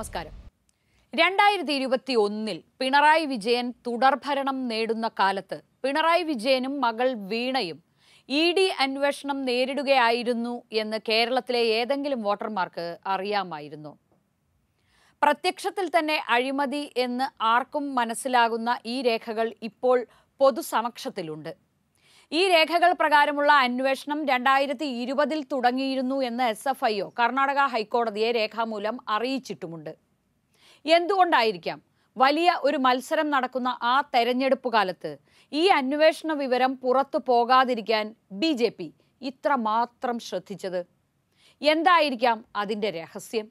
നമസ്കാരം. 2021 പിണറായി വിജയൻ തുടർഭരണം നേടുന്ന കാലത്ത് പിണറായി വിജയനും മകൾ വീണയും ED അന്വേഷണം നേരിടുകയായിരുന്നു എന്ന് കേരളത്തിലെ ഏതെങ്കിലും വോട്ടർമാർക്ക് അറിയാമായിരുന്നു? പ്രത്യക്ഷത്തിൽ തന്നെ അഴിമതി എന്ന് ആർക്കും മനസ്സിലാകുന്ന ഈ രേഖകൾ ഇപ്പോൾ പൊതുസമക്ഷത്തിലുണ്ട്. ഈ രേഖകൾ പ്രകാരമുള്ള അന്വേഷണം 2020 തുടങ്ങിയിരുന്നു എന്ന് SFIO കർണാടക ഹൈക്കോടതിയെ രേഖാമൂലം അറിയിച്ചിട്ടുമുണ്ട്. എന്തുകൊണ്ടായിരിക്കാം വലിയ ഒരു മത്സരം നടക്കുന്ന ആ തെരഞ്ഞെടുപ്പ് കാലത്ത് ഈ അന്വേഷണ വിവരം പുറത്തു പോകാതിരിക്കാൻ BJP ഇത്രമാത്രം ശ്രദ്ധിച്ചത്? എന്തായിരിക്കാം അതിൻ്റെ രഹസ്യം?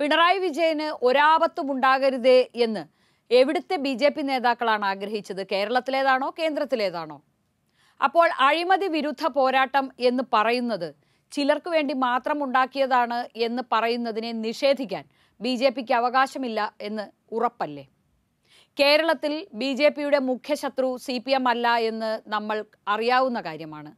പിണറായി വിജയന് ഒരാപത്തുമുണ്ടാകരുതേ എന്ന് എവിടുത്തെ BJP നേതാക്കളാണ് ആഗ്രഹിച്ചത്? കേരളത്തിലേതാണോ കേന്ദ്രത്തിലേതാണോ? അപ്പോൾ അഴിമതി വിരുദ്ധ പോരാട്ടം എന്ന് പറയുന്നത് ചിലർക്ക് വേണ്ടി മാത്രം ഉണ്ടാക്കിയതാണ് എന്ന് പറയുന്നതിനെ നിഷേധിക്കാൻ BJPക്ക് അവകാശമില്ല എന്ന് ഉറപ്പല്ലേ? കേരളത്തിൽ BJPയുടെ മുഖ്യശത്രു CPM അല്ല എന്ന് നമ്മൾ അറിയാവുന്ന കാര്യമാണ്.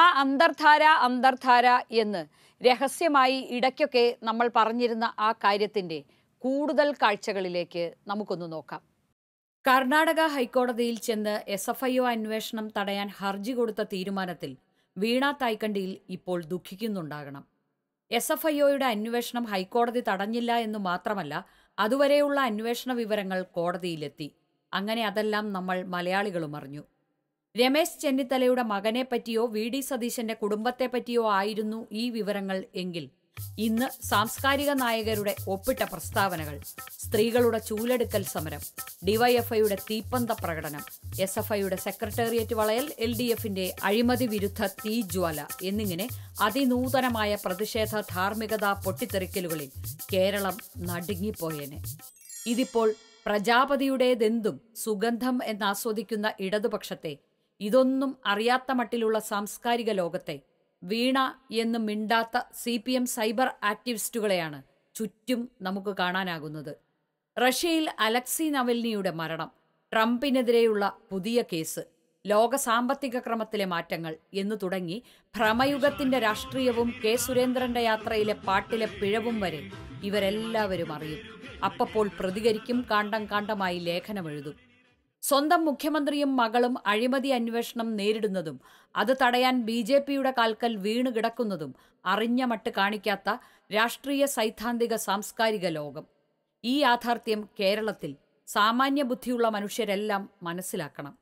ആ അന്തർധാര എന്ന് രഹസ്യമായി ഇടയ്ക്കൊക്കെ നമ്മൾ പറഞ്ഞിരുന്ന ആ കാര്യത്തിൻ്റെ കൂടുതൽ കാഴ്ചകളിലേക്ക് നമുക്കൊന്ന് നോക്കാം. കർണാടക ഹൈക്കോടതിയിൽ ചെന്ന് SFIO അന്വേഷണം തടയാൻ ഹർജി കൊടുത്ത തീരുമാനത്തിൽ വീണ തായ്ക്കണ്ടിയിൽ ഇപ്പോൾ ദുഃഖിക്കുന്നുണ്ടാകണം. SFIOയുടെ അന്വേഷണം ഹൈക്കോടതി തടഞ്ഞില്ല എന്ന് മാത്രമല്ല, അതുവരെയുള്ള അന്വേഷണ വിവരങ്ങൾ കോടതിയിലെത്തി. അങ്ങനെ അതെല്ലാം നമ്മൾ മലയാളികളും അറിഞ്ഞു. രമേശ് ചെന്നിത്തലയുടെ മകനെപ്പറ്റിയോ VD സതീശന്റെ കുടുംബത്തെപ്പറ്റിയോ ആയിരുന്നു ഈ വിവരങ്ങൾ എങ്കിൽ ഇന്ന് സാംസ്കാരിക നായകരുടെ ഒപ്പിട്ട പ്രസ്താവനകൾ, സ്ത്രീകളുടെ ചൂലെടുക്കൽ സമരം, DYFIയുടെ തീപ്പന്ത പ്രകടനം, SFIയുടെ സെക്രട്ടേറിയറ്റ് വളയൽ, LDFിന്റെ അഴിമതി വിരുദ്ധ തീജ്വാല എന്നിങ്ങനെ അതിനൂതനമായ പ്രതിഷേധ ധാർമ്മികതാ പൊട്ടിത്തെറിക്കലുകളിൽ കേരളം നടുങ്ങിപ്പോയേനെ. ഇതിപ്പോൾ പ്രജാപതിയുടേതെന്തും സുഗന്ധം എന്നാസ്വദിക്കുന്ന ഇടതുപക്ഷത്തെ, ഇതൊന്നും അറിയാത്ത മട്ടിലുള്ള സാംസ്കാരിക ലോകത്തെ, വീണ എന്ന് മിണ്ടാത്ത CPM സൈബർ ആക്ടിവിസ്റ്റുകളെയാണ് ചുറ്റും നമുക്ക് കാണാനാകുന്നത്. റഷ്യയിൽ അലക്സി നവൽനിയുടെ മരണം, ട്രംപിനെതിരെയുള്ള പുതിയ കേസ്, ലോക സാമ്പത്തിക ക്രമത്തിലെ മാറ്റങ്ങൾ എന്നു തുടങ്ങി ഭ്രമയുഗത്തിന്റെ രാഷ്ട്രീയവും കെ സുരേന്ദ്രന്റെ യാത്രയിലെ പാട്ടിലെ പിഴവും വരെ ഇവരെല്ലാവരും അറിയും. അപ്പോൾ പ്രതികരിക്കും, കാണ്ഡമായി ലേഖനമെഴുതും. സ്വന്തം മുഖ്യമന്ത്രിയും മകളും അഴിമതി അന്വേഷണം നേരിടുന്നതും അത് തടയാൻ BJPയുടെ കാൽക്കൽ വീണു കിടക്കുന്നതും അറിഞ്ഞ മട്ട് കാണിക്കാത്ത രാഷ്ട്രീയ സൈദ്ധാന്തിക സാംസ്കാരിക ലോകം. ഈ യാഥാർത്ഥ്യം കേരളത്തിൽ സാമാന്യ ബുദ്ധിയുള്ള മനുഷ്യരെല്ലാം മനസ്സിലാക്കണം.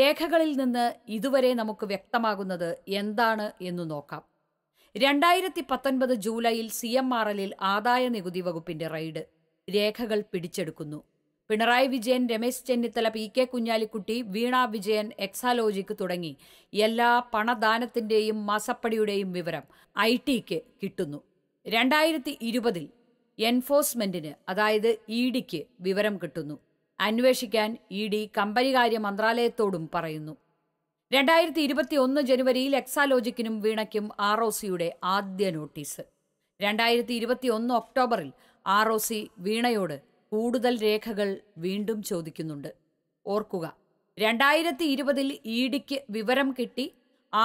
രേഖകളിൽ നിന്ന് ഇതുവരെ നമുക്ക് വ്യക്തമാകുന്നത് എന്താണ് എന്നു നോക്കാം. 2019 ജൂലൈയിൽ CMRLൽ ആദായ നികുതി വകുപ്പിന്റെ റെയ്ഡ്, രേഖകൾ പിടിച്ചെടുക്കുന്നു. പിണറായി വിജയൻ, രമേശ് ചെന്നിത്തല, PK കുഞ്ഞാലിക്കുട്ടി, വീണ വിജയൻ, എക്സാലോജിക്ക് തുടങ്ങി എല്ലാ പണദാനത്തിൻ്റെയും മാസപ്പടിയുടെയും വിവരം IT കിട്ടുന്നു. 2020 എൻഫോഴ്സ്മെന്റിന്, അതായത് EDക്ക് വിവരം കിട്ടുന്നു. അന്വേഷിക്കാൻ ED കമ്പനികാര്യ മന്ത്രാലയത്തോടും പറയുന്നു. 2021 ജനുവരിയിൽ എക്സാലോജിക്കിനും വീണയ്ക്കും ROCയുടെ ആദ്യ നോട്ടീസ്. 2021 ഒക്ടോബറിൽ ROC വീണയോട് കൂടുതൽ രേഖകൾ വീണ്ടും ചോദിക്കുന്നുണ്ട്. ഓർക്കുക, 2020 EDക്ക് വിവരം കിട്ടി,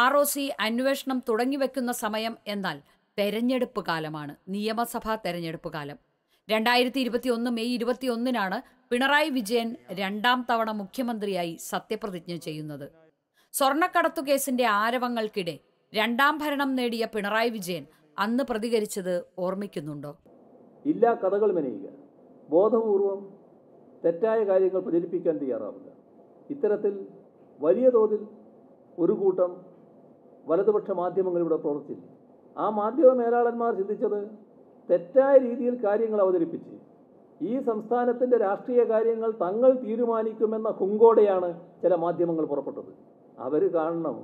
ROC അന്വേഷണം തുടങ്ങിവെക്കുന്ന സമയം എന്നാൽ തെരഞ്ഞെടുപ്പ് കാലമാണ്, നിയമസഭാ തെരഞ്ഞെടുപ്പ് കാലം. 2021 May 21 പിണറായി വിജയൻ 2ാം തവണ മുഖ്യമന്ത്രിയായി സത്യപ്രതിജ്ഞ ചെയ്യുന്നത്. സ്വർണ്ണക്കടത്തു കേസിന്റെ ആരവങ്ങൾക്കിടെ 2ാം ഭരണം നേടിയ പിണറായി വിജയൻ അന്ന് പ്രതികരിച്ചത് ഓർമ്മിക്കുന്നുണ്ടോ? ഇല്ല. കഥകൾ മെനയുക, ബോധപൂർവം തെറ്റായ കാര്യങ്ങൾ പ്രചരിപ്പിക്കാൻ തയ്യാറാവില്ല. ഇത്തരത്തിൽ വലിയ തോതിൽ ഒരു കൂട്ടം വലതുപക്ഷ മാധ്യമങ്ങളിവിടെ പ്രവർത്തിച്ചു. ആ മാധ്യമ മേലാളന്മാർ ചിന്തിച്ചത് തെറ്റായ രീതിയിൽ കാര്യങ്ങൾ അവതരിപ്പിച്ച് ഈ സംസ്ഥാനത്തിൻ്റെ രാഷ്ട്രീയ കാര്യങ്ങൾ തങ്ങൾ തീരുമാനിക്കുമെന്ന കുങ്കോടെയാണ് ചില മാധ്യമങ്ങൾ പുറപ്പെട്ടത്. അവർ കാണണം,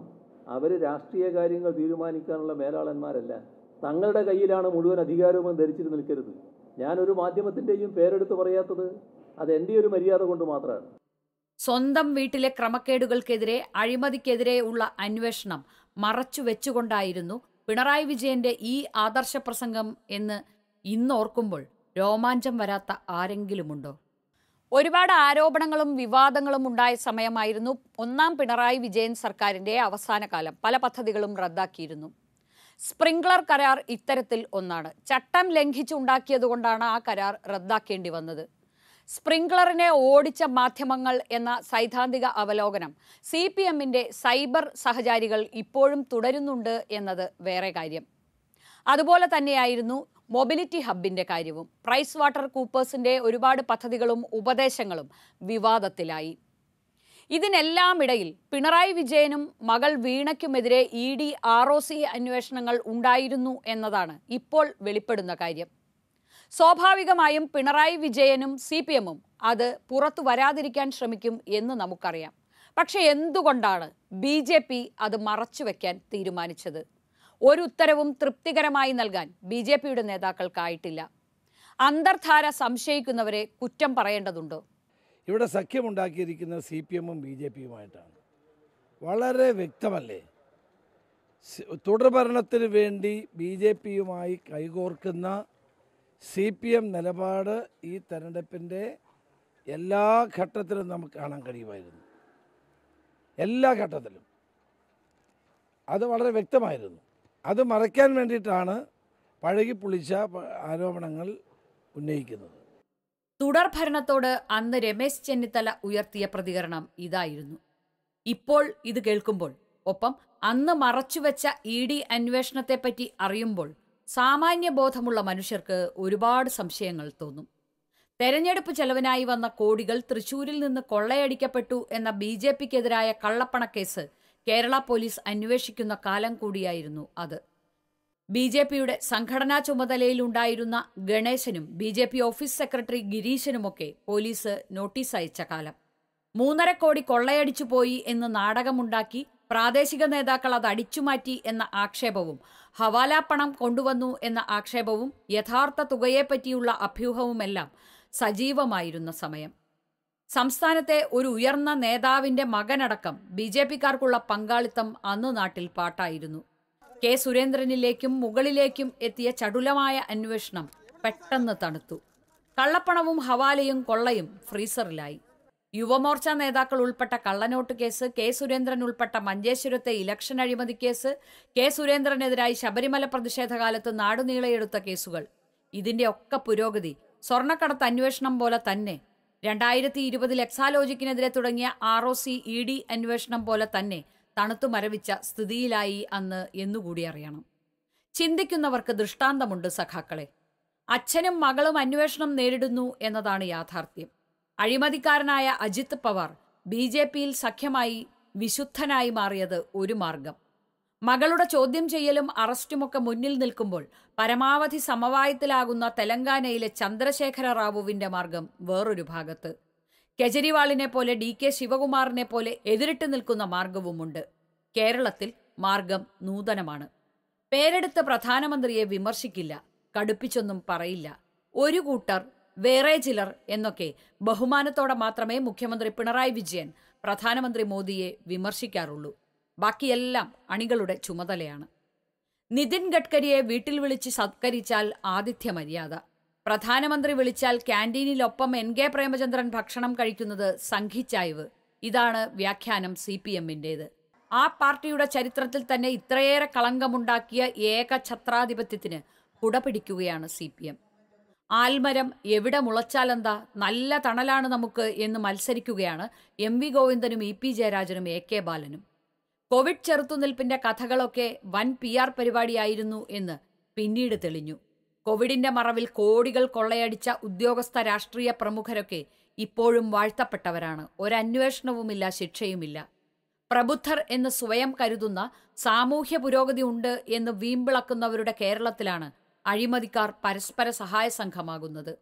അവർ രാഷ്ട്രീയ കാര്യങ്ങൾ തീരുമാനിക്കാനുള്ള മേലാളന്മാരല്ല, തങ്ങളുടെ കയ്യിലാണ് മുഴുവൻ അധികാരവും ധരിച്ചിട്ട് നിൽക്കരുത്. ഞാനൊരു മാധ്യമത്തിന്റെയും പേരെടുത്ത് പറയാത്തത് അത് എൻ്റെ ഒരു മര്യാദ കൊണ്ട് മാത്രമാണ്. സ്വന്തം വീട്ടിലെ ക്രമക്കേടുകൾക്കെതിരെ, അഴിമതിക്കെതിരെ ഉള്ള അന്വേഷണം മറച്ചു വെച്ചുകൊണ്ടായിരുന്നു പിണറായി വിജയന്റെ ഈ ആദർശ പ്രസംഗം എന്ന് ഇന്നോർക്കുമ്പോൾ രോമാഞ്ചം വരാത്ത ആരെങ്കിലുമുണ്ടോ? ഒരുപാട് ആരോപണങ്ങളും വിവാദങ്ങളും ഉണ്ടായ സമയമായിരുന്നു 1ാം പിണറായി വിജയൻ സർക്കാരിന്റെ അവസാന കാലം. പല പദ്ധതികളും റദ്ദാക്കിയിരുന്നു. സ്പ്രിംഗ്ലർ കരാർ ഇത്തരത്തിൽ ഒന്നാണ്. ചട്ടം ലംഘിച്ചുണ്ടാക്കിയതുകൊണ്ടാണ് ആ കരാർ റദ്ദാക്കേണ്ടി വന്നത്. സ്പ്രിംഗ്ലറിനെ ഓടിച്ച മാധ്യമങ്ങൾ എന്ന സൈദ്ധാന്തിക അവലോകനം സിപിഎമ്മിൻ്റെ സൈബർ സഹചാരികൾ ഇപ്പോഴും തുടരുന്നുണ്ട് എന്നത് വേറെ കാര്യം. അതുപോലെ തന്നെയായിരുന്നു മൊബിലിറ്റി ഹബ്ബിൻ്റെ കാര്യവും. പ്രൈസ് വാട്ടർ കൂപ്പേഴ്സിൻ്റെ ഒരുപാട് പദ്ധതികളും ഉപദേശങ്ങളും വിവാദത്തിലായി. ഇതിനെല്ലാമിടയിൽ പിണറായി വിജയനും മകൾ വീണയ്ക്കുമെതിരെ ED ROC അന്വേഷണങ്ങൾ ഉണ്ടായിരുന്നു എന്നതാണ് ഇപ്പോൾ വെളിപ്പെടുന്ന കാര്യം. സ്വാഭാവികമായും പിണറായി വിജയനും CPM അത് പുറത്തു വരാതിരിക്കാൻ ശ്രമിക്കും എന്ന് നമുക്കറിയാം. പക്ഷേ എന്തുകൊണ്ടാണ് BJP അത് മറച്ചുവെക്കാൻ തീരുമാനിച്ചത്? ഒരു ഉത്തരവും തൃപ്തികരമായി നൽകാൻ BJPയുടെ നേതാക്കൾക്കായിട്ടില്ല. അന്തർധാര സംശയിക്കുന്നവരെ കുറ്റം പറയേണ്ടതുണ്ടോ? ഇവിടെ സഖ്യമുണ്ടാക്കിയിരിക്കുന്ന CPM BJPയുമായിട്ടാണ്. വളരെ വ്യക്തമല്ലേ? തുടർഭരണത്തിന് വേണ്ടി BJPയുമായി കൈകോർക്കുന്ന CPM നിലപാട് ഈ തെരഞ്ഞെടുപ്പിൻ്റെ എല്ലാ ഘട്ടത്തിലും നമുക്ക് കാണാൻ കഴിയുമായിരുന്നു. എല്ലാ ഘട്ടത്തിലും അത് വളരെ വ്യക്തമായിരുന്നു. അത് മറയ്ക്കാൻ വേണ്ടിയിട്ടാണ് പഴകിപ്പൊളിച്ച ആരോപണങ്ങൾ ഉന്നയിക്കുന്നത്. തുടർഭരണത്തോട് അന്ന് രമേശ് ചെന്നിത്തല ഉയർത്തിയ പ്രതികരണം ഇതായിരുന്നു. ഇപ്പോൾ ഇത് കേൾക്കുമ്പോൾ, ഒപ്പം അന്ന് മറച്ചുവെച്ച ED അന്വേഷണത്തെപ്പറ്റി അറിയുമ്പോൾ സാമാന്യ ബോധമുള്ള മനുഷ്യർക്ക് ഒരുപാട് സംശയങ്ങൾ തോന്നും. തെരഞ്ഞെടുപ്പ് ചെലവിനായി വന്ന കോടികൾ തൃശ്ശൂരിൽ നിന്ന് കൊള്ളയടിക്കപ്പെട്ടു എന്ന BJPക്കെതിരായ കള്ളപ്പണക്കേസ് കേരള പോലീസ് അന്വേഷിക്കുന്ന കാലം കൂടിയായിരുന്നു അത്. BJPയുടെ സംഘടനാ ചുമതലയിലുണ്ടായിരുന്ന ഗണേശനും BJP ഓഫീസ് സെക്രട്ടറി ഗിരീശനുമൊക്കെ പോലീസ് നോട്ടീസ് അയച്ച കാലം. 3.5 കോടി കൊള്ളയടിച്ചു പോയി എന്ന് നാടകമുണ്ടാക്കി പ്രാദേശിക നേതാക്കൾ അത് അടിച്ചുമാറ്റി എന്ന ആക്ഷേപവും ഹവാല പണം കൊണ്ടുവന്നു എന്ന ആക്ഷേപവും യഥാർത്ഥ തുകയെപ്പറ്റിയുള്ള അഭ്യൂഹവുമെല്ലാം സജീവമായിരുന്ന സമയം. സംസ്ഥാനത്തെ ഒരു ഉയർന്ന നേതാവിൻ്റെ മകനടക്കം BJPക്കാർക്കുള്ള പങ്കാളിത്തം അന്ന് നാട്ടിൽ പാട്ടായിരുന്നു. K. സുരേന്ദ്രനിലേക്കും മുകളിലേക്കും എത്തിയ ചടുലമായ അന്വേഷണം പെട്ടെന്ന് തണുത്തു. കള്ളപ്പണവും ഹവാലയും കൊള്ളയും ഫ്രീസറിലായി. യുവമോർച്ച നേതാക്കൾ ഉൾപ്പെട്ട കള്ളനോട്ട് കേസ്, K. സുരേന്ദ്രൻ ഉൾപ്പെട്ട മഞ്ചേശ്വരത്തെ ഇലക്ഷൻ അഴിമതി കേസ്, K. സുരേന്ദ്രനെതിരായി ശബരിമല പ്രതിഷേധകാലത്ത് നാടുനീളയെടുത്ത കേസുകൾ, ഇതിൻ്റെ ഒക്കെ പുരോഗതി സ്വർണ്ണക്കടത്ത് അന്വേഷണം പോലെ തന്നെ, 2020 എക്സാലോജിക്കിനെതിരെ തുടങ്ങിയ ROC ED അന്വേഷണം പോലെ തന്നെ തണുത്തു മരവിച്ച സ്ഥിതിയിലായി അന്ന് എന്നുകൂടി അറിയണം. ചിന്തിക്കുന്നവർക്ക് ദൃഷ്ടാന്തമുണ്ട് സഖാക്കളെ. അച്ഛനും മകളും അന്വേഷണം നേരിടുന്നു എന്നതാണ് യാഥാർത്ഥ്യം. അഴിമതിക്കാരനായ അജിത് പവാർ BJPയിൽ സഖ്യമായി വിശുദ്ധനായി മാറിയത് ഒരു മാർഗം. മകളുടെ ചോദ്യം ചെയ്യലും അറസ്റ്റുമൊക്കെ മുന്നിൽ നിൽക്കുമ്പോൾ പരമാവധി സമവായത്തിലാകുന്ന തെലങ്കാനയിലെ ചന്ദ്രശേഖര റാവുവിൻ്റെ മാർഗം വേറൊരു ഭാഗത്ത്, കെജ്രിവാളിനെ പോലെ DK ശിവകുമാറിനെ പോലെ എതിരിട്ട് നിൽക്കുന്ന മാർഗവുമുണ്ട്. കേരളത്തിൽ മാർഗം നൂതനമാണ്. പേരെടുത്ത് പ്രധാനമന്ത്രിയെ വിമർശിക്കില്ല, കടുപ്പിച്ചൊന്നും പറയില്ല. ഒരു കൂട്ടർ, വേറെ ചിലർ എന്നൊക്കെ ബഹുമാനത്തോടെ മാത്രമേ മുഖ്യമന്ത്രി പിണറായി വിജയൻ പ്രധാനമന്ത്രി മോദിയെ വിമർശിക്കാറുള്ളൂ. ബാക്കിയെല്ലാം അണികളുടെ ചുമതലയാണ്. നിതിൻ ഗഡ്കരിയെ വീട്ടിൽ വിളിച്ച് സത്കരിച്ചാൽ ആതിഥ്യ മര്യാദ, പ്രധാനമന്ത്രി വിളിച്ചാൽ ക്യാൻറ്റീനിലൊപ്പം NK പ്രേമചന്ദ്രൻ ഭക്ഷണം കഴിക്കുന്നത് സംഘിച്ചായ്വ്. ഇതാണ് വ്യാഖ്യാനം CPMൻ്റേത്. ആ പാർട്ടിയുടെ ചരിത്രത്തിൽ തന്നെ ഇത്രയേറെ കളങ്കമുണ്ടാക്കിയ ഏക ഛത്രാധിപത്യത്തിന് കുട പിടിക്കുകയാണ് CPM. ആൽമരം എവിടെ മുളച്ചാലെന്താ, നല്ല തണലാണ് നമുക്ക് എന്ന് മത്സരിക്കുകയാണ് MV ഗോവിന്ദനും EP ജയരാജനും AK ബാലനും. കോവിഡ് ചെറുത്തുനിൽപ്പിൻ്റെ കഥകളൊക്കെ വൻ PR പരിപാടിയായിരുന്നു എന്ന് പിന്നീട് തെളിഞ്ഞു. കോവിഡിൻ്റെ മറവിൽ കോടികൾ കൊള്ളയടിച്ച ഉദ്യോഗസ്ഥ രാഷ്ട്രീയ പ്രമുഖരൊക്കെ ഇപ്പോഴും വാഴ്ത്തപ്പെട്ടവരാണ്. ഒരന്വേഷണവുമില്ല, ശിക്ഷയുമില്ല. പ്രബുദ്ധർ എന്ന് സ്വയം കരുതുന്ന, സാമൂഹ്യ പുരോഗതി ഉണ്ട് എന്ന് വീമ്പിളക്കുന്നവരുടെ കേരളത്തിലാണ് അഴിമതിക്കാർ പരസ്പര സഹായ സംഘമാകുന്നത്.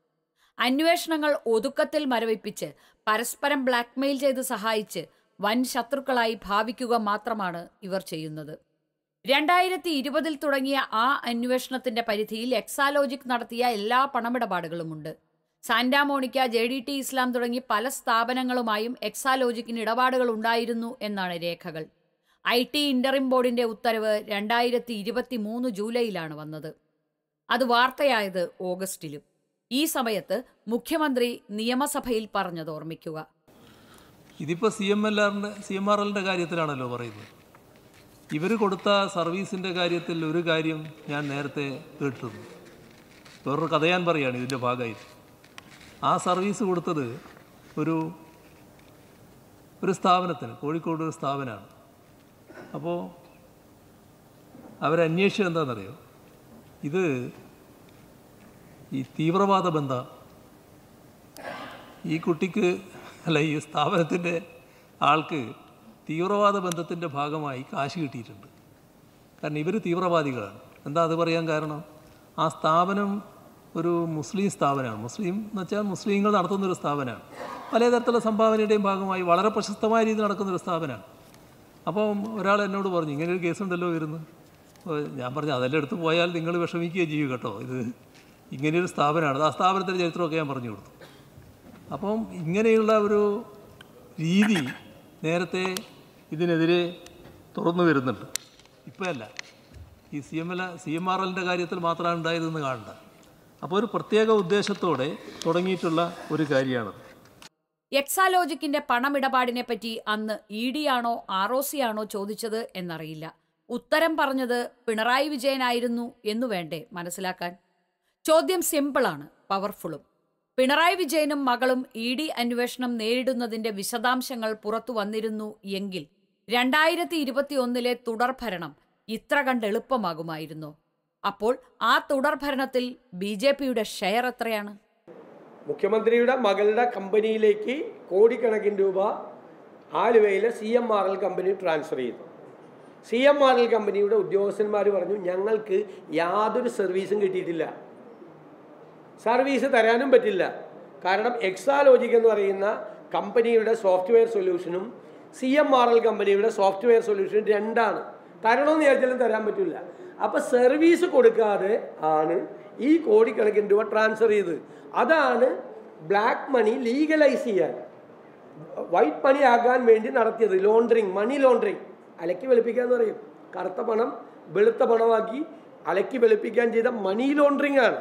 അന്വേഷണങ്ങൾ ഒതുക്കത്തിൽ മരവിപ്പിച്ച് പരസ്പരം ബ്ലാക്ക്മെയിൽ ചെയ്ത് സഹായിച്ച് വൻ ശത്രുക്കളായി ഭാവിക്കുക മാത്രമാണ് ഇവർ ചെയ്യുന്നത്. 2020 തുടങ്ങിയ ആ അന്വേഷണത്തിന്റെ പരിധിയിൽ എക്സാലോജിക് നടത്തിയ എല്ലാ പണമിടപാടുകളുമുണ്ട്. സാന്റാമോണിക്ക, JDT ഇസ്ലാം തുടങ്ങി പല സ്ഥാപനങ്ങളുമായും എക്സാലോജിക്കിന് ഇടപാടുകൾ ഉണ്ടായിരുന്നു എന്നാണ് രേഖകൾ. IT ഇൻ്ററിം ബോർഡിന്റെ ഉത്തരവ് 2023 ജൂലൈയിലാണ് വന്നത്. അത് വാർത്തയായത് ഓഗസ്റ്റിലും. ഈ സമയത്ത് മുഖ്യമന്ത്രി നിയമസഭയിൽ പറഞ്ഞത് ഓർമ്മിക്കുക. ഇതിപ്പോൾ CMRLൻ്റെ കാര്യത്തിലാണല്ലോ പറയുന്നത്. ഇവർ കൊടുത്ത സർവീസിൻ്റെ കാര്യത്തിൽ ഒരു കാര്യം ഞാൻ നേരത്തെ കേട്ടിരുന്നു. വേറൊരു കഥ ഞാൻ പറയുകയാണ് ഇതിൻ്റെ ഭാഗമായിട്ട്. ആ സർവീസ് കൊടുത്തത് ഒരു സ്ഥാപനത്തിന്, കോഴിക്കോട് ഒരു സ്ഥാപനമാണ്. അപ്പോൾ അവരന്വേഷിച്ചത് എന്താണെന്നറിയോ, ഇത് ഈ തീവ്രവാദ ബന്ധ ഈ കുട്ടിക്ക് അല്ല ഈ സ്ഥാപനത്തിൻ്റെ ആൾക്ക് തീവ്രവാദ ബന്ധത്തിൻ്റെ ഭാഗമായി കാശ് കിട്ടിയിട്ടുണ്ട്. കാരണം ഇവർ തീവ്രവാദികളാണ്. എന്താ അത് പറയാൻ കാരണം, ആ സ്ഥാപനം ഒരു മുസ്ലിം സ്ഥാപനമാണ്. മുസ്ലിം എന്ന് വെച്ചാൽ മുസ്ലിങ്ങൾ നടത്തുന്നൊരു സ്ഥാപനമാണ്. പലതരത്തിലുള്ള സംഭാവനയുടെയും ഭാഗമായി വളരെ പ്രശസ്തമായ രീതിയിൽ നടക്കുന്നൊരു സ്ഥാപനമാണ്. അപ്പോൾ ഒരാൾ എന്നോട് പറഞ്ഞു, ഇങ്ങനൊരു കേസുണ്ടല്ലോ വരുന്നു. അപ്പോൾ ഞാൻ പറഞ്ഞു, അതെല്ലാം എടുത്ത് പോയാൽ നിങ്ങൾ വിഷമിക്കുകയും ചെയ്യും കേട്ടോ, ഇത് ഇങ്ങനെയൊരു സ്ഥാപനമാണ്. ആ സ്ഥാപനത്തിൻ്റെ ചരിത്രമൊക്കെ ഞാൻ പറഞ്ഞു കൊടുത്തു. അപ്പം ഇങ്ങനെയുള്ള ഒരു രീതി നേരത്തെ ഇതിനെതിരെ തുറന്നു വരുന്നുണ്ട്. ഇപ്പോഴല്ല, ഈ CMRLൻ്റെ കാര്യത്തിൽ മാത്രമാണ് ഉണ്ടായതെന്ന് കാണണ്ട. അപ്പോൾ ഒരു പ്രത്യേക ഉദ്ദേശത്തോടെ തുടങ്ങിയിട്ടുള്ള ഒരു കാര്യമാണ്. എക്സാലോജിക്കിന്റെ പണമിടപാടിനെ പറ്റി അന്ന് ED ആണോ ROC ആണോ ചോദിച്ചത് എന്നറിയില്ല. ഉത്തരം പറഞ്ഞത് പിണറായി വിജയനായിരുന്നു എന്നു വേണ്ടേ മനസ്സിലാക്കാൻ? ചോദ്യം സിമ്പിളാണ്, പവർഫുളും. പിണറായി വിജയനും മകളും ED അന്വേഷണം നേരിടുന്നതിന്റെ വിശദാംശങ്ങൾ പുറത്തു വന്നിരുന്നു എങ്കിൽ 2021-ലെ തുടർഭരണം ഇത്ര കണ്ട് എളുപ്പമാകുമായിരുന്നു. അപ്പോൾ ആ തുടർഭരണത്തിൽ BJPയുടെ ഷെയർ എത്രയാണ്? മുഖ്യമന്ത്രിയുടെ മകളുടെ കമ്പനിയിലേക്ക് കോടിക്കണക്കിന് രൂപ ആലുവയിലെ CMRL കമ്പനി ട്രാൻസ്ഫർ ചെയ്തു. CMRL കമ്പനിയുടെ ഉദ്യോഗസ്ഥന്മാർ പറഞ്ഞു, ഞങ്ങൾക്ക് യാതൊരു സർവീസും കിട്ടിയിട്ടില്ല, സർവീസ് തരാനും പറ്റില്ല. കാരണം എക്സാലോജിക് എന്ന് പറയുന്ന കമ്പനിയുടെ സോഫ്റ്റ്വെയർ സൊല്യൂഷനും CMRL കമ്പനിയുടെ സോഫ്റ്റ്വെയർ സൊല്യൂഷനും രണ്ടാണ്. തരണമെന്ന് ചോദിച്ചാലും തരാൻ പറ്റില്ല. അപ്പോൾ സർവീസ് കൊടുക്കാതെ ആണ് ഈ കോടിക്കണക്കിന് രൂപ ട്രാൻസ്ഫർ ചെയ്ത്. അതാണ് ബ്ലാക്ക് മണി ലീഗലൈസ് ചെയ്യാൻ, വൈറ്റ് മണി ആകാൻ വേണ്ടി നടത്തിയത് ലോണ്ടറിങ്, മണി ലോണ്ടറിങ്. അലക്കി വെളുപ്പിക്കാന്ന് പറയും. കറുത്ത പണം വെളുത്ത പണമാക്കി അലക്കി വെളുപ്പിക്കാൻ ചെയ്ത മണി ലോണ്ടറിങ് ആണ്.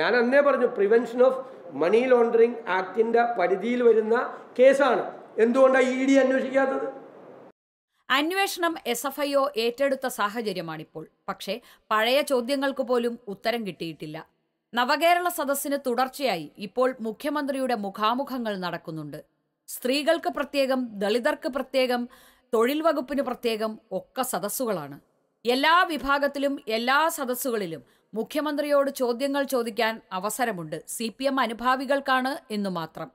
ഞാൻ അന്നേ പറഞ്ഞു, പ്രിവെൻഷൻ ഓഫ് മണി ലോണ്ടറിങ് ആക്ടിന്റെ പരിധിയിൽ വരുന്ന കേസാണ്. എന്തുകൊണ്ടാണ് ED അന്വേഷിക്കാത്തത്? അന്വേഷണം SFIO ഏറ്റെടുത്ത സാഹചര്യമാണിപ്പോൾ. പക്ഷേ പഴയ ചോദ്യങ്ങൾക്ക് പോലും ഉത്തരം കിട്ടിയിട്ടില്ല. നവകേരള സദസ്സിന് തുടർച്ചയായി ഇപ്പോൾ മുഖ്യമന്ത്രിയുടെ മുഖാമുഖങ്ങൾ നടക്കുന്നുണ്ട്. സ്ത്രീകൾക്ക് പ്രത്യേകം, ദളിതർക്ക് പ്രത്യേകം, തൊഴിൽ വകുപ്പിന് പ്രത്യേകം ഒക്കെ സദസ്സുകളാണ്. എല്ലാ വിഭാഗത്തിലും എല്ലാ സദസ്സുകളിലും മുഖ്യമന്ത്രിയോട് ചോദ്യങ്ങൾ ചോദിക്കാൻ അവസരമുണ്ട്. CPM അനുഭാവികൾക്കാണ് എന്നു മാത്രം.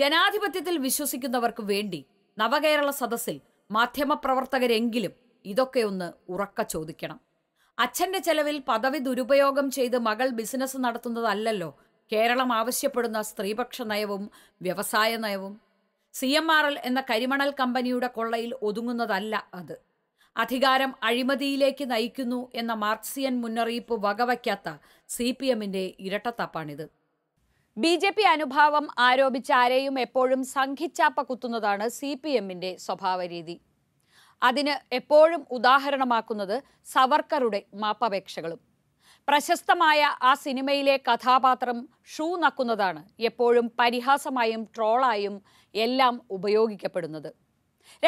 ജനാധിപത്യത്തിൽ വിശ്വസിക്കുന്നവർക്ക് വേണ്ടി നവകേരള സദസ്സിൽ മാധ്യമപ്രവർത്തകരെങ്കിലും ഇതൊക്കെ ഒന്ന് ഉറക്ക ചോദിക്കണം. അച്ഛൻ്റെ ചെലവിൽ പദവി ദുരുപയോഗം ചെയ്ത് മകൾ ബിസിനസ് നടത്തുന്നതല്ലോ കേരളം ആവശ്യപ്പെടുന്ന സ്ത്രീപക്ഷ നയവും വ്യവസായ നയവും. CMRL എന്ന കരിമണൽ കമ്പനിയുടെ കൊള്ളയിൽ ഒതുങ്ങുന്നതല്ല അത്. അധികാരം അഴിമതിയിലേക്ക് നയിക്കുന്നു എന്ന മാർക്സിയൻ മുന്നറിയിപ്പ് വകവയ്ക്കാത്ത CPMന്റെ ഇരട്ടത്താപ്പാണിത്. BJP അനുഭാവം ആരോപിച്ച ആരെയും എപ്പോഴും സംഘിച്ചാപ്പ കുത്തുന്നതാണ് CPMന്റെ സ്വഭാവരീതി. അതിന് എപ്പോഴും ഉദാഹരണമാക്കുന്നത് സവർക്കറുടെ മാപ്പപേക്ഷകളും. പ്രശസ്തമായ ആ സിനിമയിലെ കഥാപാത്രം ഷൂ നക്കുന്നതാണ് എപ്പോഴും പരിഹാസമായും ട്രോളായും എല്ലാം ഉപയോഗിക്കപ്പെടുന്നത്.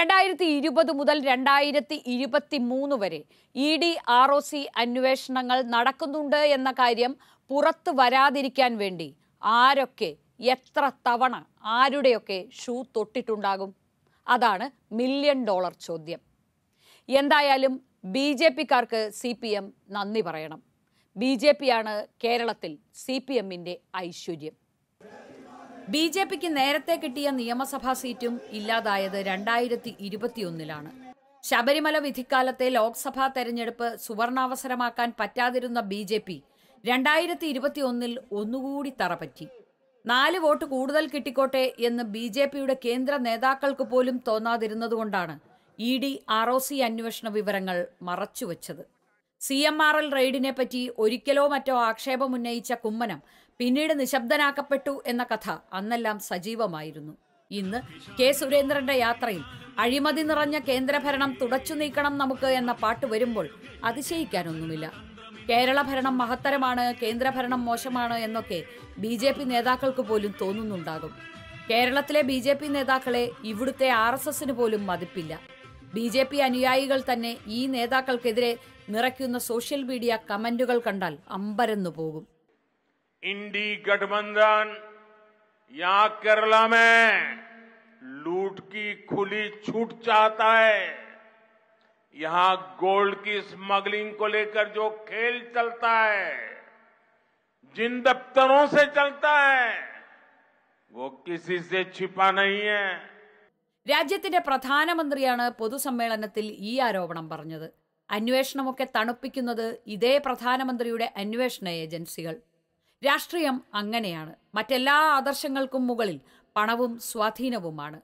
2020 മുതൽ 2023 വരെ ED ROC അന്വേഷണങ്ങൾ നടക്കുന്നുണ്ട് എന്ന കാര്യം പുറത്തു വരാതിരിക്കാൻ വേണ്ടി ആരൊക്കെ എത്ര തവണ ആരുടെയൊക്കെ ഷൂ തൊട്ടിട്ടുണ്ടാകും? അതാണ് $1 മില്യൺ ചോദ്യം. എന്തായാലും BJPക്കാർക്ക് CPM നന്ദി പറയണം. BJPയാണ് കേരളത്തിൽ CPMന്റെ ഐശ്വര്യം. BJPക്ക് നേരത്തെ കിട്ടിയ നിയമസഭാ സീറ്റും ഇല്ലാതായത് 2021-ലാണ്. ശബരിമല വിധിക്കാലത്തെ ലോക്സഭാ തെരഞ്ഞെടുപ്പ് സുവർണാവസരമാക്കാൻ പറ്റാതിരുന്ന BJP 2021-ൽ ഒന്നുകൂടി തറപറ്റി. 4 വോട്ട് കൂടുതൽ കിട്ടിക്കോട്ടെ എന്ന് BJPയുടെ കേന്ദ്ര നേതാക്കൾക്ക് പോലും തോന്നാതിരുന്നതുകൊണ്ടാണ് ED ROC അന്വേഷണ വിവരങ്ങൾ മറച്ചുവെച്ചത്. CMRL റെയ്ഡിനെ പറ്റി ഒരിക്കലോ മറ്റോ ആക്ഷേപം ഉന്നയിച്ച കുമ്മനം പിന്നീട് നിശബ്ദനാക്കപ്പെട്ടു എന്ന കഥ അന്നെല്ലാം സജീവമായിരുന്നു. ഇന്ന് K. സുരേന്ദ്രന്റെ യാത്രയിൽ അഴിമതി നിറഞ്ഞ കേന്ദ്രഭരണം തുടച്ചു നീക്കണം നമുക്ക് എന്ന പാട്ട് വരുമ്പോൾ അതിശയിക്കാനൊന്നുമില്ല. കേരള ഭരണം മഹത്തരമാണ്, കേന്ദ്രഭരണം മോശമാണ് എന്നൊക്കെ BJP നേതാക്കൾക്ക് പോലും തോന്നുന്നുണ്ടാകും. കേരളത്തിലെ BJP നേതാക്കളെ ഇവിടുത്തെ RSSന് പോലും മതിപ്പില്ല. ബിജെപി അനുയായികൾ തന്നെ ഈ നേതാക്കൾക്കെതിരെ നിറയ്ക്കുന്ന സോഷ്യൽ മീഡിയ കമന്റുകൾ കണ്ടാൽ അമ്പരന്നു പോകും. इंडी गठबंधन यहाँ केरला में लूट की खुली छूट चाहता है। यहाँ गोल्ड की स्मगलिंग को लेकर जो खेल चलता है, जिन दफ्तरों से चलता है, वो किसी से छिपा नहीं है। രാജ്യത്തിന്റെ പ്രധാനമന്ത്രിയാണ് പൊതുസമ്മേളനത്തിൽ ഈ ആരോപണം പറഞ്ഞത്. അന്വേഷണമൊക്കെ തണുപ്പിക്കുന്നത് ഇതേ പ്രധാനമന്ത്രിയുടെ അന്വേഷണ ഏജൻസികൾ. രാഷ്ട്രീയം അങ്ങനെയാണ്. മറ്റെല്ലാ ആദർശങ്ങൾക്കും മുകളിൽ പണവും സ്വാധീനവുമാണ്.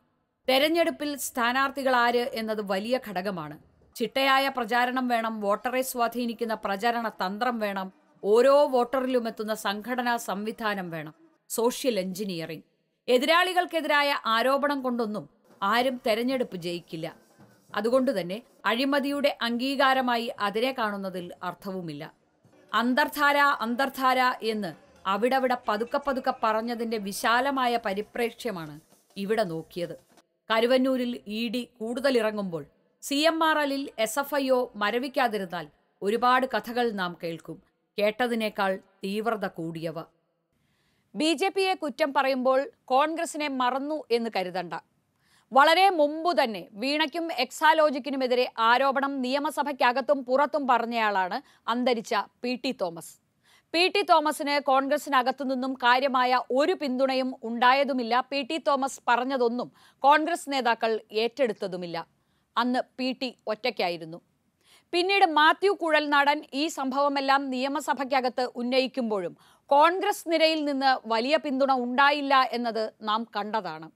തെരഞ്ഞെടുപ്പിൽ സ്ഥാനാർത്ഥികൾ ആര് എന്നത് വലിയ ഘടകമാണ്. ചിട്ടയായ പ്രചാരണം വേണം, വോട്ടറെ സ്വാധീനിക്കുന്ന പ്രചരണ തന്ത്രം വേണം, ഓരോ വോട്ടറിലുമെത്തുന്ന സംഘടനാ സംവിധാനം വേണം, സോഷ്യൽ എഞ്ചിനീയറിംഗ്. എതിരാളികൾക്കെതിരായ ആരോപണം കൊണ്ടൊന്നും ആരും തെരഞ്ഞെടുപ്പ് ജയിക്കില്ല. അതുകൊണ്ടുതന്നെ അഴിമതിയുടെ അംഗീകാരമായി അതിനെ കാണുന്നതിൽ അർത്ഥവുമില്ല. അന്തർധാര അന്തർധാര എന്ന് അവിടവിടെ പതുക്കെ പതുക്കെ പറഞ്ഞതിന്റെ വിശാലമായ പരിപ്രേക്ഷ്യമാണ് ഇവിടെ നോക്കിയത്. കരുവന്നൂരിൽ ED കൂടുതൽ ഇറങ്ങുമ്പോൾ CMRLൽ SFIO മരവിക്കാതിരുന്നാൽ ഒരുപാട് കഥകൾ നാം കേൾക്കും, കേട്ടതിനേക്കാൾ തീവ്രത കൂടിയവ. BJPയെ കുറ്റം പറയുമ്പോൾ കോൺഗ്രസിനെ മറന്നു എന്ന് കരുതണ്ട. വളരെ മുമ്പ് തന്നെ വീണയ്ക്കും എക്സാലോജിക്കിനുമെതിരെ ആരോപണം നിയമസഭയ്ക്കകത്തും പുറത്തും പറഞ്ഞയാളാണ് അന്തരിച്ച PT തോമസ്. PT തോമസിന് കോൺഗ്രസിനകത്തു നിന്നും കാര്യമായ ഒരു പിന്തുണയും ഉണ്ടായതുമില്ല. PT തോമസ് പറഞ്ഞതൊന്നും കോൺഗ്രസ് നേതാക്കൾ ഏറ്റെടുത്തതുമില്ല. അന്ന് PT ഒറ്റയ്ക്കായിരുന്നു. പിന്നീട് മാത്യു കുഴൽനാടൻ ഈ സംഭവമെല്ലാം നിയമസഭയ്ക്കകത്ത് ഉന്നയിക്കുമ്പോഴും കോൺഗ്രസ് നിരയിൽ നിന്ന് വലിയ പിന്തുണ ഉണ്ടായില്ല എന്നത് നാം കണ്ടതാണ്.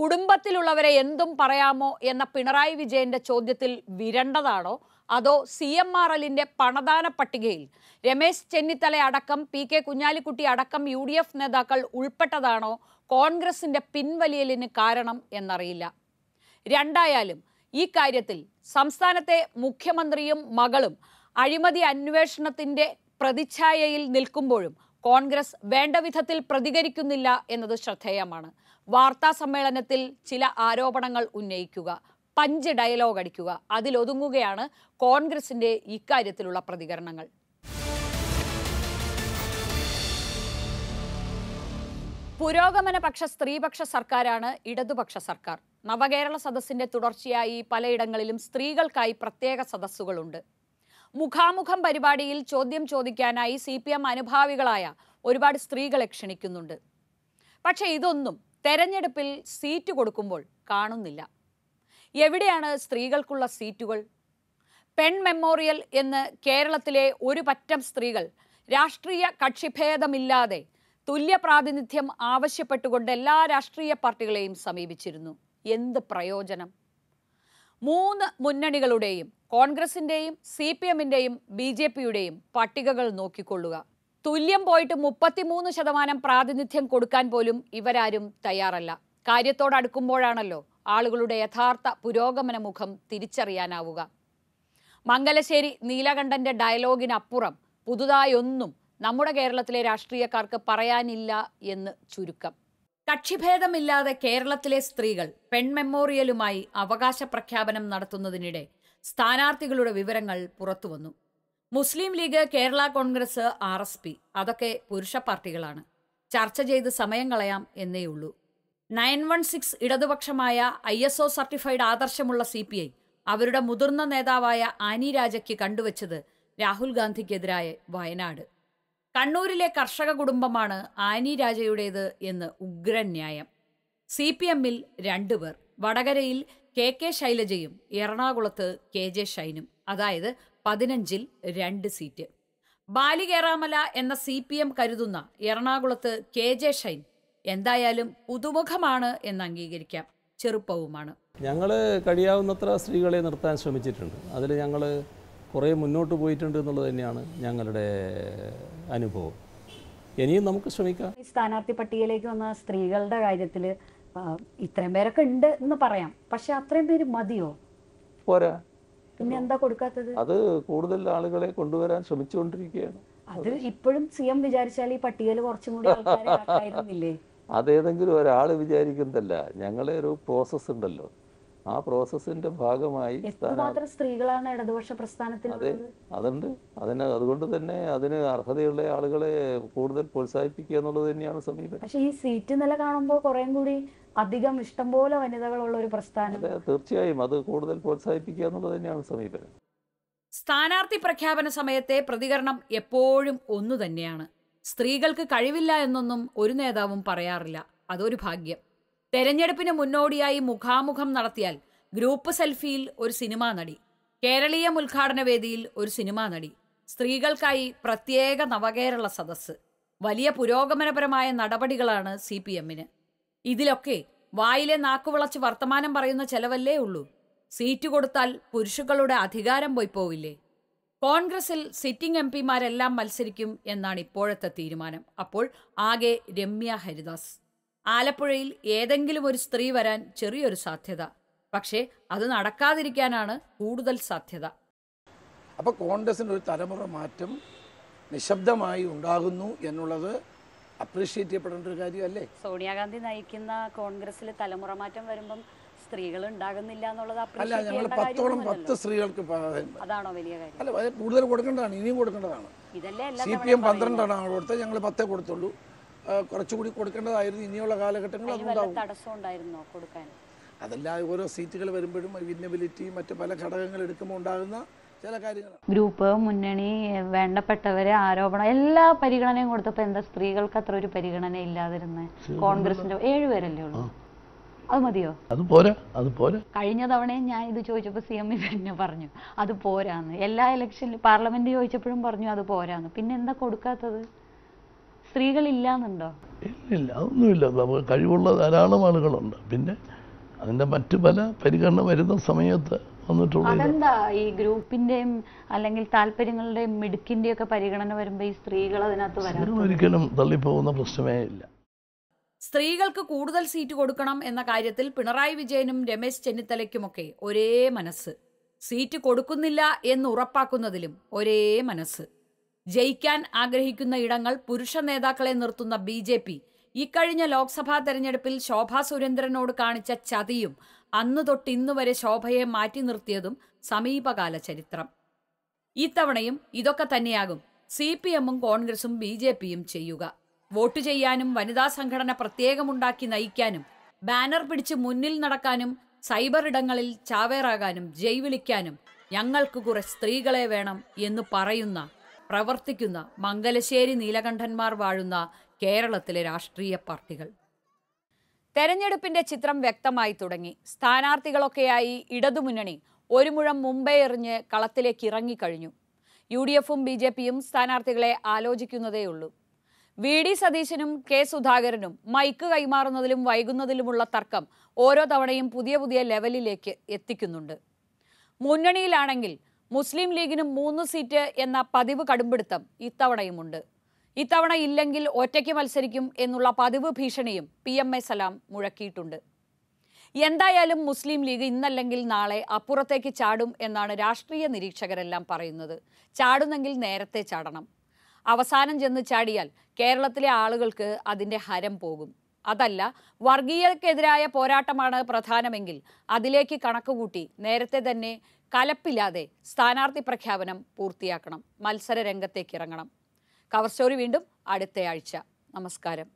കുടുംബത്തിലുള്ളവരെ എന്തും പറയാമോ എന്ന പിണറായി വിജയന്റെ ചോദ്യത്തിൽ വിരണ്ടതാണോ അതോ CMRLന്റെ പണദാന പട്ടികയിൽ രമേശ് ചെന്നിത്തല അടക്കം PK കുഞ്ഞാലിക്കുട്ടി അടക്കം UDF നേതാക്കൾ ഉൾപ്പെട്ടതാണോ കോൺഗ്രസിന്റെ പിൻവലിയലിന് കാരണം എന്നറിയില്ല. രണ്ടായാലും ഈ കാര്യത്തിൽ സംസ്ഥാനത്തെ മുഖ്യമന്ത്രിയും മകളും അഴിമതി അന്വേഷണത്തിന്റെ പ്രതിച്ഛായയിൽ നിൽക്കുമ്പോഴും കോൺഗ്രസ് വേണ്ട വിധത്തിൽ പ്രതികരിക്കുന്നില്ല എന്നത് ശ്രദ്ധേയമാണ്. വാർത്താ സമ്മേളനത്തിൽ ചില ആരോപണങ്ങൾ ഉന്നയിക്കുക, പഞ്ച് ഡയലോഗ് അടിക്കുക, അതിലൊതുങ്ങുകയാണ് കോൺഗ്രസിന്റെ ഇക്കാര്യത്തിലുള്ള പ്രതികരണങ്ങൾ. പുരോഗമനപക്ഷ സ്ത്രീപക്ഷ സർക്കാരാണ് ഇടതുപക്ഷ സർക്കാർ. നവകേരള സദസ്സിന്റെ തുടർച്ചയായി പലയിടങ്ങളിലും സ്ത്രീകൾക്കായി പ്രത്യേക സദസ്സുകളുണ്ട്. മുഖാമുഖം പരിപാടിയിൽ ചോദ്യം ചോദിക്കാനായി CPM അനുഭാവികളായ ഒരുപാട് സ്ത്രീകളെ ക്ഷണിക്കുന്നുണ്ട്. പക്ഷേ ഇതൊന്നും തെരഞ്ഞെടുപ്പിൽ സീറ്റ് കൊടുക്കുമ്പോൾ കാണുന്നില്ല. എവിടെയാണ് സ്ത്രീകൾക്കുള്ള സീറ്റുകൾ? പെൺ മെമ്മോറിയൽ എന്ന് കേരളത്തിലെ ഒരു പറ്റം സ്ത്രീകൾ രാഷ്ട്രീയ കക്ഷിഭേദമില്ലാതെ തുല്യ പ്രാതിനിധ്യം ആവശ്യപ്പെട്ടുകൊണ്ട് എല്ലാ രാഷ്ട്രീയ പാർട്ടികളെയും സമീപിച്ചിരുന്നു. എന്ത് പ്രയോജനം? 3 മുന്നണികളുടെയും കോൺഗ്രസിന്റെയും CPMന്റെയും BJPയുടെയും പട്ടികകൾ നോക്കിക്കൊള്ളുക. തുല്യം പോയിട്ട് 33% പ്രാതിനിധ്യം കൊടുക്കാൻ പോലും ഇവരാരും തയ്യാറല്ല. കാര്യത്തോടടുക്കുമ്പോഴാണല്ലോ ആളുകളുടെ യഥാർത്ഥ പുരോഗമന മുഖം തിരിച്ചറിയാനാവുക. മംഗലശ്ശേരി നീലകണ്ഠന്റെ ഡയലോഗിനപ്പുറം പുതുതായൊന്നും നമ്മുടെ കേരളത്തിലെ രാഷ്ട്രീയക്കാർക്ക് പറയാനില്ല എന്ന് ചുരുക്കം. കക്ഷിഭേദമില്ലാതെ കേരളത്തിലെ സ്ത്രീകൾ പെൺമെമ്മോറിയലുമായി അവകാശ പ്രഖ്യാപനം നടത്തുന്നതിനിടെ സ്ഥാനാർത്ഥികളുടെ വിവരങ്ങൾ പുറത്തുവന്നു. മുസ്ലിം ലീഗ്, കേരള കോൺഗ്രസ്, RSP അതൊക്കെ പുരുഷ പാർട്ടികളാണ്. ചർച്ച ചെയ്ത് സമയം കളയാം എന്നേയുള്ളൂ. 916 ഇടതുപക്ഷമായ ISO സർട്ടിഫൈഡ് ആദർശമുള്ള CPI അവരുടെ മുതിർന്ന നേതാവായ ആനി രാജയ്ക്ക് കണ്ടുവച്ചത് രാഹുൽ ഗാന്ധിക്കെതിരായ വയനാട്. കണ്ണൂരിലെ കർഷക കുടുംബമാണ് ആനി രാജയുടേത് എന്ന് ഉഗ്രൻ ന്യായം. CPMൽ 2 പേർ, വടകരയിൽ KK ശൈലജയും എറണാകുളത്ത് KJ ഷൈനും, അതായത് 15-ൽ 2 സീറ്റ്. ബാലികേറാമല എന്ന CPM കരുതുന്ന എറണാകുളത്ത് KJ ഷൈൻ എന്തായാലും പുതുമുഖമാണ് എന്ന് അംഗീകരിക്കാം, ചെറുപ്പവുമാണ്. ഞങ്ങൾ കഴിയാവുന്നത്ര സ്ത്രീകളെ നിർത്താൻ ശ്രമിച്ചിട്ടുണ്ട്. അതിൽ ഞങ്ങൾ കുറേ മുന്നോട്ട് പോയിട്ടുണ്ട് എന്നുള്ളത് തന്നെയാണ് ഞങ്ങളുടെ അനുഭവം. ഇനിയും നമുക്ക് ശ്രമിക്കാം. ഈ സ്ഥാനാർത്ഥി പട്ടികയിലേക്ക് വന്ന സ്ത്രീകളുടെ കാര്യത്തിൽ ഇത്രയും പേരൊക്കെ ഉണ്ട് എന്ന് പറയാം, പക്ഷെ അത്രയും പേര് മതിയോ? പോരാ, പിന്നെ എന്താ കൊടുക്കാത്തത്? അത് കൂടുതൽ ആളുകളെ കൊണ്ടുവരാൻ ശ്രമിച്ചുകൊണ്ടിരിക്കുകയാണ്. അത് ഇപ്പോഴും CM വിചാരിച്ചാൽ ഈ പട്ടികയിൽ കുറച്ചും കൂടി ആൾക്കാരെ ആക്കായിരുന്നില്ലേ? അതേതെങ്കിലും ഒരാൾ വിചാരിക്കുന്നതല്ല, ഞങ്ങളെ ഒരു പ്രോസസ് ഉണ്ടല്ലോ. ആ പ്രോസസ്സിന്റെ ഭാഗമായി സ്ത്രീകളാണ് ഇടതുപക്ഷ പ്രസ്ഥാനത്തിൽ. അതുണ്ട്, അതുകൊണ്ട് തന്നെ അതിന് അർഹതയുള്ള ആളുകളെ കൂടുതൽ പ്രോത്സാഹിപ്പിക്കുക എന്നുള്ളത് തന്നെയാണ് സമീപനം. പക്ഷേ ഈ സീറ്റ് നില കാണുമ്പോൾ കുറേം കൂടി അധികം ഇഷ്ടംപോലെ വനിതകളുള്ള ഒരു പ്രസ്ഥാനം, തീർച്ചയായും അത് കൂടുതൽ പ്രോത്സാഹിപ്പിക്കുക എന്നുള്ളത് തന്നെയാണ് സമീപനം. സ്ഥാനാർത്ഥി പ്രഖ്യാപന സമയത്തെ പ്രതികരണം എപ്പോഴും ഒന്നു തന്നെയാണ്. സ്ത്രീകൾക്ക് കഴിവില്ല എന്നൊന്നും ഒരു നേതാവും പറയാറില്ല, അതൊരു ഭാഗ്യം. തെരഞ്ഞെടുപ്പിന് മുന്നോടിയായി മുഖാമുഖം നടത്തിയാൽ ഗ്രൂപ്പ് സെൽഫിയിൽ ഒരു സിനിമാ നടി, കേരളീയം ഉദ്ഘാടന വേദിയിൽ ഒരു സിനിമാ നടി, സ്ത്രീകൾക്കായി പ്രത്യേക നവകേരള സദസ്സ്, വലിയ പുരോഗമനപരമായ നടപടികളാണ് സിപിഎമ്മിന്. ഇതിലൊക്കെ വായിലെ നാക്കുവിളച്ച് വർത്തമാനം പറയുന്ന ചെലവല്ലേ ഉള്ളൂ. സീറ്റ് കൊടുത്താൽ പുരുഷകളുടെ അധികാരം പോയിപ്പോവില്ലേ? കോൺഗ്രസിൽ സിറ്റിംഗ് എം പിമാരെല്ലാം മത്സരിക്കും എന്നാണ് ഇപ്പോഴത്തെ തീരുമാനം. അപ്പോൾ ആകെ രമ്യ ഹരിദാസ്. ആലപ്പുഴയിൽ ഏതെങ്കിലും ഒരു സ്ത്രീ വരാൻ ചെറിയൊരു സാധ്യത, പക്ഷേ അത് നടക്കാതിരിക്കാനാണ് കൂടുതൽ സാധ്യത. അപ്പോൾ കോൺഗ്രസിന് ഒരു തലമുറ മാറ്റം നിശബ്ദമായി ഉണ്ടാകുന്നു എന്നുള്ളത് അപ്രീഷിയേറ്റ് ചെയ്യപ്പെടേണ്ട ഒരു കാര്യമല്ലേ? സോണിയാഗാന്ധി നയിക്കുന്ന കോൺഗ്രസിൽ തലമുറ മാറ്റം വരുമ്പം സ്ത്രീകൾ ഉണ്ടാകുന്നില്ല എന്നുള്ളത് പത്ത് സ്ത്രീകൾക്ക് അതാണോ വലിയ കാര്യം? അല്ല, കൂടുതൽ കൊടുക്കേണ്ടതാണ്, ഇനിയും കൊടുക്കേണ്ടതാണ്. സിപിഎം 12 കൊടുത്തത്, ഞങ്ങൾ 10 കൊടുത്തുള്ളൂ. കുറച്ചുകൂടി കൊടുക്കേണ്ടതായിരുന്നു. ഇനിയുള്ള കാലഘട്ടങ്ങൾ അതല്ല, ഓരോ സീറ്റുകൾ വരുമ്പോഴും വിന്നബിലിറ്റിയും മറ്റു പല ഘടകങ്ങൾ എടുക്കുമ്പോൾ ഉണ്ടാകുന്ന ചില കാര്യങ്ങൾ, ഗ്രൂപ്പ്, മുന്നണി, വേണ്ടപ്പെട്ടവരെ, ആരോപണം, എല്ലാ പരിഗണനയും കൊടുത്തപ്പോൾ എന്താ സ്ത്രീകൾക്ക് അത്ര ഒരു പരിഗണന ഇല്ലാതിരുന്നേ? കോൺഗ്രസിന്റെ 7 പേരല്ലേ ഉള്ളൂ, അത് മതിയോ? അത് പോരാ. കഴിഞ്ഞ തവണയും ഞാൻ ഇത് ചോദിച്ചപ്പോൾ CM തന്നെ പറഞ്ഞു അത് പോരാന്ന്. എല്ലാ ഇലക്ഷനിലും പാർലമെന്റ് ചോദിച്ചപ്പോഴും പറഞ്ഞു അത് പോരാന്ന്. പിന്നെ എന്താ കൊടുക്കാത്തത്? സ്ത്രീകളില്ലാന്നുണ്ടോ? ഇല്ല, അതൊന്നുമില്ല. കഴിവുള്ള ധാരാളം ആളുകളുണ്ട്. പിന്നെ അതിന്റെ മറ്റു പല പരിഗണന വരുന്ന സമയത്ത് വന്നിട്ടുള്ള അതെന്താ ഈ ഗ്രൂപ്പിന്റെയും അല്ലെങ്കിൽ താല്പര്യങ്ങളുടെയും മിടുക്കിന്റെയൊക്കെ പരിഗണന വരുമ്പോൾ ഈ സ്ത്രീകൾ അതിനകത്ത് വരാൻ ഒരിക്കലും തള്ളിപ്പോകുന്ന പ്രശ്നമേ ഇല്ല. സ്ത്രീകൾക്ക് കൂടുതൽ സീറ്റ് കൊടുക്കണം എന്ന കാര്യത്തിൽ പിണറായി വിജയനും രമേശ് ചെന്നിത്തലയ്ക്കുമൊക്കെ ഒരേ മനസ്സ്. സീറ്റ് കൊടുക്കുന്നില്ല എന്ന് ഉറപ്പാക്കുന്നതിലും ഒരേ മനസ്സ്. ജയിക്കാൻ ആഗ്രഹിക്കുന്ന ഇടങ്ങൾ പുരുഷ നേതാക്കളെ നിർത്തുന്ന BJP ഇക്കഴിഞ്ഞ ലോക്സഭാ തെരഞ്ഞെടുപ്പിൽ ശോഭാ സുരേന്ദ്രനോട് കാണിച്ച ചതിയും അന്ന് തൊട്ടിന്നുവരെ ശോഭയെ മാറ്റി നിർത്തിയതും സമീപകാല ചരിത്രം. ഇത്തവണയും ഇതൊക്കെ തന്നെയാകും CPMഉം കോൺഗ്രസും BJPയും ചെയ്യുക. വോട്ട് ചെയ്യാനും വനിതാ സംഘടന പ്രത്യേകമുണ്ടാക്കി നയിക്കാനും ബാനർ പിടിച്ച് മുന്നിൽ നടക്കാനും സൈബർ ഇടങ്ങളിൽ ചാവേറാകാനും ജയ്വിളിക്കാനും ഞങ്ങൾക്ക് കുറെ സ്ത്രീകളെ വേണം എന്ന് പറയുന്ന പ്രവർത്തിക്കുന്ന മംഗലശ്ശേരി നീലകണ്ഠന്മാർ വാഴുന്ന കേരളത്തിലെ രാഷ്ട്രീയ പാർട്ടികൾ. തെരഞ്ഞെടുപ്പിന്റെ ചിത്രം വ്യക്തമായി തുടങ്ങി. സ്ഥാനാർത്ഥികളൊക്കെയായി ഇടതുമുന്നണി ഒരു മുഴം മുമ്പേ എറിഞ്ഞ് കളത്തിലേക്ക് ഇറങ്ങിക്കഴിഞ്ഞു. UDFഉം BJPയും സ്ഥാനാർത്ഥികളെ ആലോചിക്കുന്നതേയുള്ളൂ. VD സതീശനും K Sudhakaranനും മൈക്ക് കൈമാറുന്നതിലും വൈകുന്നതിലുമുള്ള തർക്കം ഓരോ തവണയും പുതിയ പുതിയ ലെവലിലേക്ക് എത്തിക്കുന്നുണ്ട്. മുന്നണിയിലാണെങ്കിൽ മുസ്ലിം ലീഗിനും 3 സീറ്റ് എന്ന പതിവ് കടുംപിടുത്തം ഇത്തവണയുമുണ്ട്. ഇത്തവണ ഇല്ലെങ്കിൽ ഒറ്റയ്ക്ക് മത്സരിക്കും എന്നുള്ള പതിവ് ഭീഷണിയും PMA സലാം മുഴക്കിയിട്ടുണ്ട്. എന്തായാലും മുസ്ലിം ലീഗ് ഇന്നല്ലെങ്കിൽ നാളെ അപ്പുറത്തേക്ക് ചാടും എന്നാണ് രാഷ്ട്രീയ നിരീക്ഷകരെല്ലാം പറയുന്നത്. ചാടുന്നെങ്കിൽ നേരത്തെ ചാടണം. അവസാനം ചെന്ന് ചാടിയാൽ കേരളത്തിലെ ആളുകൾക്ക് അതിൻ്റെ ഹരം പോകും. അതല്ല, വർഗീയതക്കെതിരായ പോരാട്ടമാണ് പ്രധാനമെങ്കിൽ അതിലേക്ക് കണക്കുകൂട്ടി നേരത്തെ തന്നെ കലപ്പില്ലാതെ സ്ഥാനാർത്ഥി പ്രഖ്യാപനം പൂർത്തിയാക്കണം. മത്സര രംഗത്തേക്ക് ഇറങ്ങണം. കവർ സ്റ്റോറി വീണ്ടും അടുത്തയാഴ്ച. നമസ്കാരം.